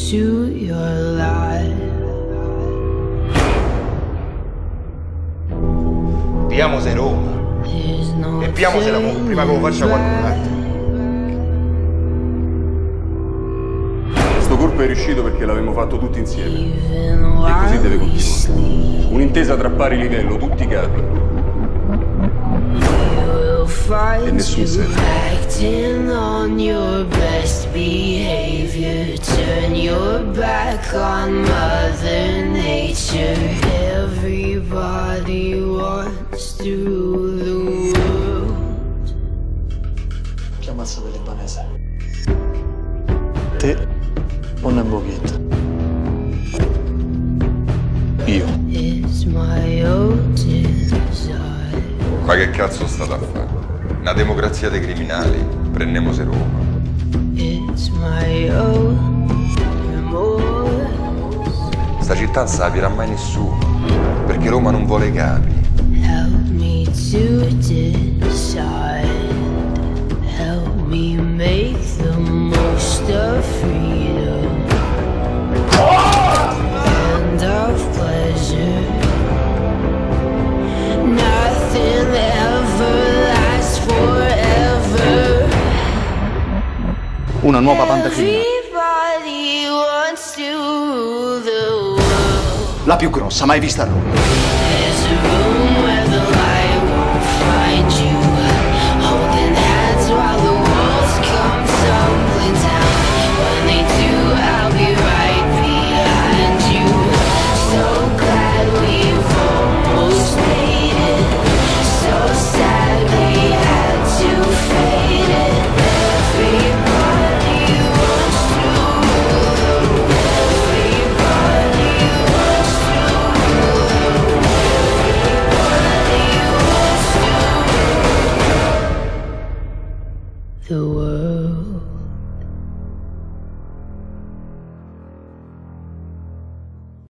pursue your life. Viviamose Roma e viviamose l'amore prima che lo faccia qualcun altro. Sto colpo è riuscito perché l'avevamo fatto tutti insieme e così deve continuare. Un'intesa tra pari livello, tutti capi e nessun serve. Chi ammazza per libanese? Te o Nembogit? Io. Ma che cazzo state a fare? Una democrazia dei criminali, prendemose Roma. Sta città non se la pirà mai nessuno, perché Roma non vuole capi. Help me to decide. Help me make the most of freedom and of pleasure. Nothing ever lasts forever. Una nuova pandemia. La più grossa mai vista a Roma. The world.